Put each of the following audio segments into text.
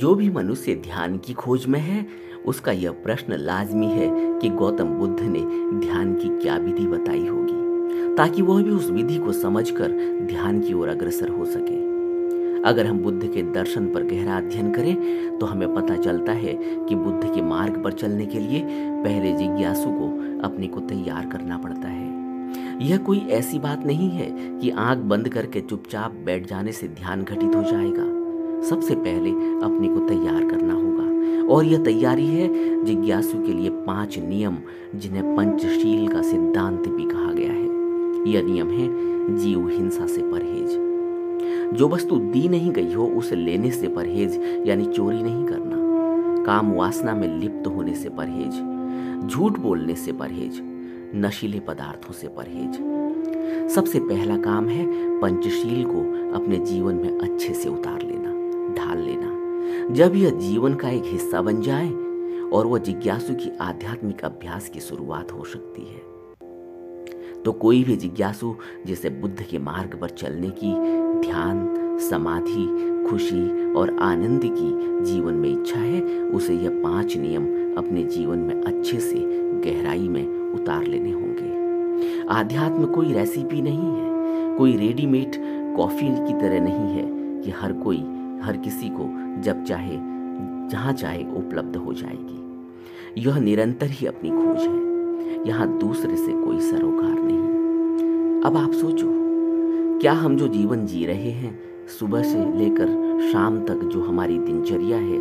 जो भी मनुष्य ध्यान की खोज में है उसका यह प्रश्न लाजमी है कि गौतम बुद्ध ने ध्यान की क्या विधि बताई होगी, ताकि वह भी उस विधि को समझकर ध्यान की ओर अग्रसर हो सके। अगर हम बुद्ध के दर्शन पर गहरा अध्ययन करें तो हमें पता चलता है कि बुद्ध के मार्ग पर चलने के लिए पहले जिज्ञासु को अपने को तैयार करना पड़ता है। यह कोई ऐसी बात नहीं है कि आंख बंद करके चुपचाप बैठ जाने से ध्यान घटित हो जाएगा। सबसे पहले अपने को तैयार करना होगा, और यह तैयारी है जिज्ञासु के लिए 5 नियम, जिन्हें पंचशील का सिद्धांत भी कहा गया है। यह नियम है जीव हिंसा से परहेज, जो वस्तु दी नहीं गई हो उसे लेने से परहेज, यानी चोरी नहीं करना, काम वासना में लिप्त होने से परहेज, झूठ बोलने से परहेज, नशीले पदार्थों से परहेज। सबसे पहला काम है पंचशील को अपने जीवन में अच्छे से उतार लेना, ढाल लेना। जब यह जीवन का एक हिस्सा बन जाए और वह जिज्ञासु की आध्यात्मिक अभ्यास की शुरुआत हो सकती है, तो कोई भी जिज्ञासु जिसे बुद्ध के मार्ग पर चलने की ध्यान, समाधि, खुशी और आनंद की जीवन में इच्छा है, उसे यह 5 नियम अपने जीवन में अच्छे से गहराई में उतार लेने होंगे। आध्यात्म कोई रेसिपी नहीं है, कोई रेडीमेड कॉफ़ी की तरह नहीं है कि हर किसी को जब चाहे जहाँ चाहे उपलब्ध हो जाएगी। यह निरंतर ही अपनी खोज है, यहाँ दूसरे से कोई सरोकार नहीं। अब आप सोचो, क्या हम जो जीवन जी रहे हैं, सुबह से लेकर शाम तक जो हमारी दिनचर्या है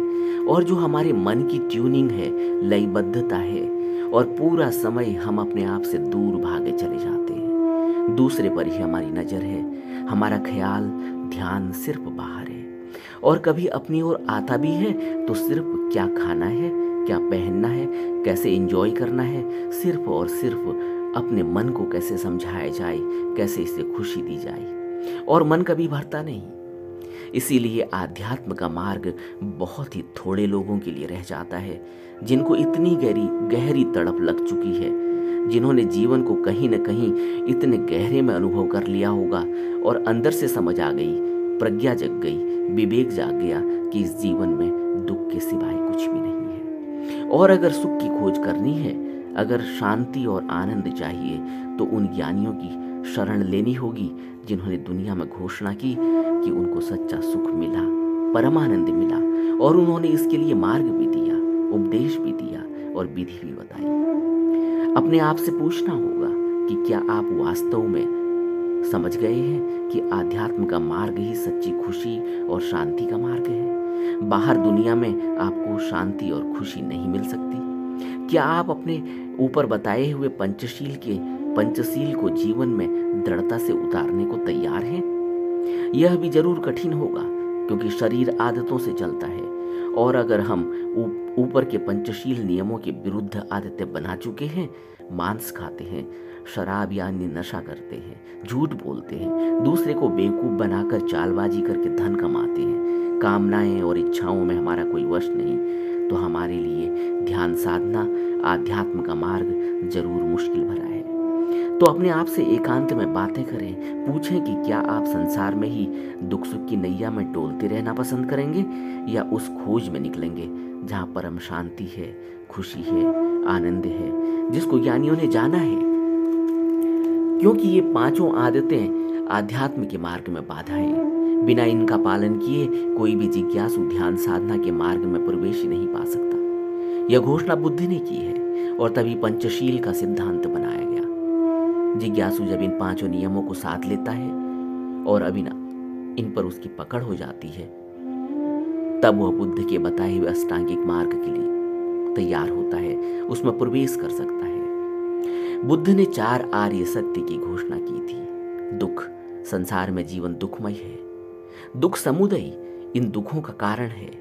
और जो हमारे मन की ट्यूनिंग है, लयबद्धता है, और पूरा समय हम अपने आप से दूर भागे चले जाते हैं। दूसरे पर ही हमारी नज़र है, हमारा ख्याल, ध्यान सिर्फ बाहर है, और कभी अपनी ओर आता भी है तो सिर्फ क्या खाना है, क्या पहनना है, कैसे एंजॉय करना है, सिर्फ और सिर्फ अपने मन को कैसे समझाया जाए, कैसे इसे खुशी दी जाए, और मन कभी भरता नहीं। इसीलिए आध्यात्म का मार्ग बहुत ही थोड़े लोगों के लिए रह जाता है, जिनको इतनी गहरी तड़प लग चुकी है, जिन्होंने जीवन को कहीं न कहीं इतने गहरे में अनुभव कर लिया होगा और अंदर से समझ आ गई, प्रज्ञा जग गई, विवेक जाग गया कि इस जीवन में दुख के सिवाय कुछ भी नहीं है। और अगर सुख की खोज करनी है, अगर शांति और आनंद चाहिए, तो उन ज्ञानियों की शरण लेनी होगी जिन्होंने दुनिया में घोषणा की कि उनको सच्चा सुख मिला, परमानंद मिला, और उन्होंने इसके लिए मार्ग भी दिया, उपदेश भी दिया और विधि भी बताई। अपने आप से पूछना होगा कि क्या आप वास्तव में समझ गए हैं कि आध्यात्म का मार्ग ही सच्ची खुशी और शांति का मार्ग है? बाहर दुनिया में आपको शांति और खुशी नहीं मिल सकती। क्या आप अपने ऊपर बताए हुए पंचशील को जीवन में दृढ़ता से उतारने को तैयार हैं? यह भी जरूर कठिन होगा, क्योंकि शरीर आदतों से चलता है, और अगर हम ऊपर के पंचशील नियमों के विरुद्ध आदतें बना चुके हैं, मांस खाते हैं, शराब या अन्य नशा करते हैं, झूठ बोलते हैं, दूसरे को बेवकूफ़ बनाकर चालबाजी करके धन कमाते हैं, कामनाएं और इच्छाओं में हमारा कोई वश नहीं, तो हमारे लिए ध्यान साधना, आध्यात्म का मार्ग जरूर मुश्किल भरा है। तो अपने आप से एकांत में बातें करें, पूछें कि क्या आप संसार में ही दुख सुख की नैया में डोलते रहना पसंद करेंगे, या उस खोज में निकलेंगे जहाँ परम शांति है, खुशी है, आनंद है, जिसको ज्ञानियों ने जाना है। क्योंकि ये 5 आदतें आध्यात्म के मार्ग में बाधाएं, बिना इनका पालन किए कोई भी जिज्ञासु ध्यान साधना के मार्ग में प्रवेश नहीं पा सकता। यह घोषणा बुद्ध ने की है, और तभी पंचशील का सिद्धांत बनाया गया। जिज्ञासु जब इन 5 नियमों को साथ लेता है और अभिना इन पर उसकी पकड़ हो जाती है, तब वह बुद्ध के बताए हुए अष्टांगिक मार्ग के लिए तैयार होता है, उसमें प्रवेश कर सकता है। बुद्ध ने 4 आर्य सत्य की घोषणा की थी। दुख, संसार में जीवन दुखमय है, दुख समुदय इन दुखों का कारण है,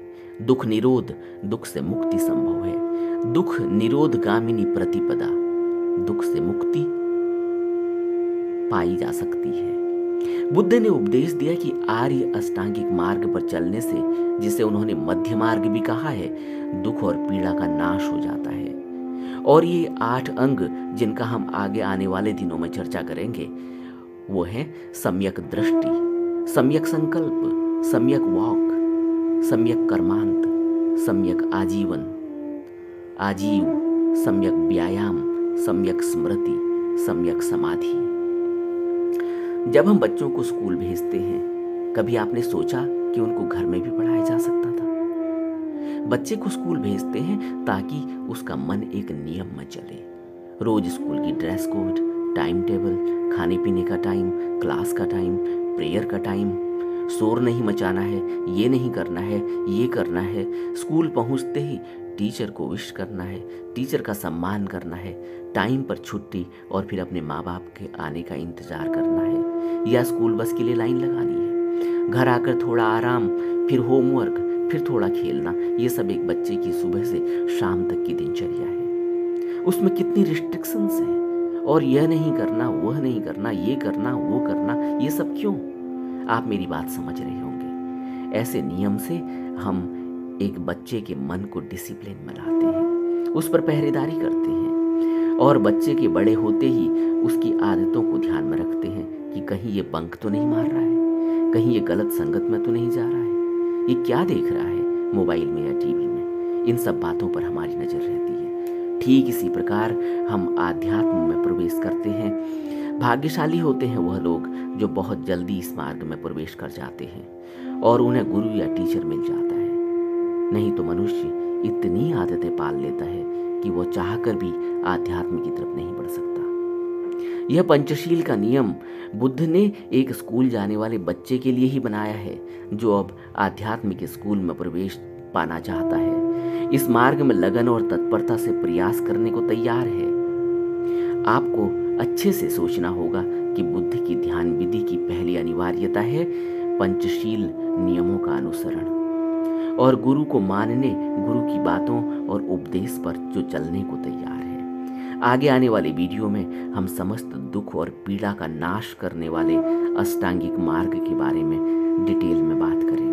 दुख निरोध, दुख से मुक्ति संभव है, दुख निरोध गामिनी प्रतिपदा, दुख से मुक्ति पाई जा सकती है। बुद्ध ने उपदेश दिया कि आर्य अष्टांगिक मार्ग पर चलने से, जिसे उन्होंने मध्य मार्ग भी कहा है, दुख और पीड़ा का नाश हो जाता है। और ये 8 अंग, जिनका हम आगे आने वाले दिनों में चर्चा करेंगे, वो हैं सम्यक दृष्टि, सम्यक संकल्प, सम्यक वाक, सम्यक कर्मांत, सम्यक आजीवन, आजीव, सम्यक व्यायाम, सम्यक स्मृति, सम्यक समाधि। जब हम बच्चों को स्कूल भेजते हैं, कभी आपने सोचा कि उनको घर में भी पढ़ाया जा सकता था? बच्चे को स्कूल भेजते हैं ताकि उसका मन एक नियम में चले। रोज स्कूल की ड्रेस कोड, टाइम टेबल, खाने पीने का टाइम, क्लास का टाइम, प्रेयर का टाइम, शोर नहीं मचाना है, ये नहीं करना है, ये करना है। स्कूल पहुंचते ही टीचर को विश करना है, टीचर का सम्मान करना है, टाइम पर छुट्टी और फिर अपने माँ बाप के आने का इंतज़ार करना है या स्कूल बस के लिए लाइन लगानी है। घर आकर थोड़ा आराम, फिर होमवर्क, फिर थोड़ा खेलना, ये सब एक बच्चे की सुबह से शाम तक की दिनचर्या है। उसमें कितनी रिस्ट्रिक्शंस हैं, और यह नहीं करना, वह नहीं करना, ये करना, वो करना, ये सब क्यों? आप मेरी बात समझ रहे होंगे। ऐसे नियम से हम एक बच्चे के मन को डिसिप्लिन में लाते हैं, उस पर पहरेदारी करते हैं और बच्चे के बड़े होते ही उसकी आदतों को ध्यान में रखते हैं कि कहीं ये बंक तो नहीं मार रहा है, कहीं ये गलत संगत में तो नहीं जा रहा है, ये क्या देख रहा है मोबाइल में या टीवी में। इन सब बातों पर हमारी नज़र रहती है। ठीक इसी प्रकार हम आध्यात्म में प्रवेश करते हैं। भाग्यशाली होते हैं वह लोग जो बहुत जल्दी इस मार्ग में प्रवेश कर जाते हैं और उन्हें गुरु या टीचर मिल जाता है। नहीं तो मनुष्य इतनी आदतें पाल लेता है कि वह चाहकर भी आध्यात्म की तरफ नहीं बढ़ सकता। यह पंचशील का नियम बुद्ध ने एक स्कूल जाने वाले बच्चे के लिए ही बनाया है जो अब आध्यात्म के स्कूल में प्रवेश पाना चाहता है। इस मार्ग में लगन और तत्परता से प्रयास करने को तैयार है। आपको अच्छे से सोचना होगा कि बुद्ध की ध्यान विधि की पहली अनिवार्यता है पंचशील नियमों का अनुसरण और गुरु को मानने, गुरु की बातों और उपदेश पर जो चलने को तैयार है। आगे आने वाले वीडियो में हम समस्त दुख और पीड़ा का नाश करने वाले अष्टांगिक मार्ग के बारे में डिटेल में बात करें।